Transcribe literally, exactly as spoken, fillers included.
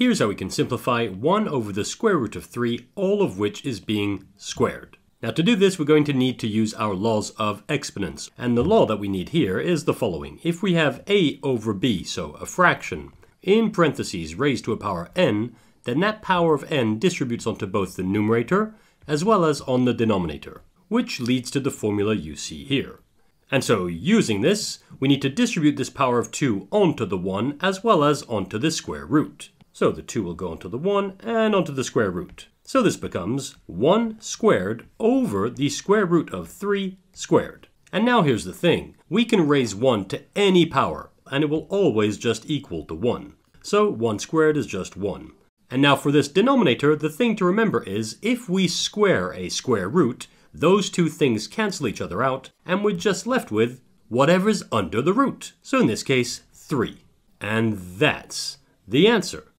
Here's how we can simplify one over the square root of three, all of which is being squared. Now to do this, we're going to need to use our laws of exponents. And the law that we need here is the following. If we have a over b, so a fraction, in parentheses raised to a power n, then that power of n distributes onto both the numerator as well as on the denominator, which leads to the formula you see here. And so using this, we need to distribute this power of two onto the one as well as onto the square root. So the two will go onto the one and onto the square root. So this becomes one squared over the square root of three squared. And now here's the thing. We can raise one to any power, and it will always just equal to one. So one squared is just one. And now for this denominator, the thing to remember is if we square a square root, those two things cancel each other out, and we're just left with whatever's under the root. So in this case, three. And that's the answer.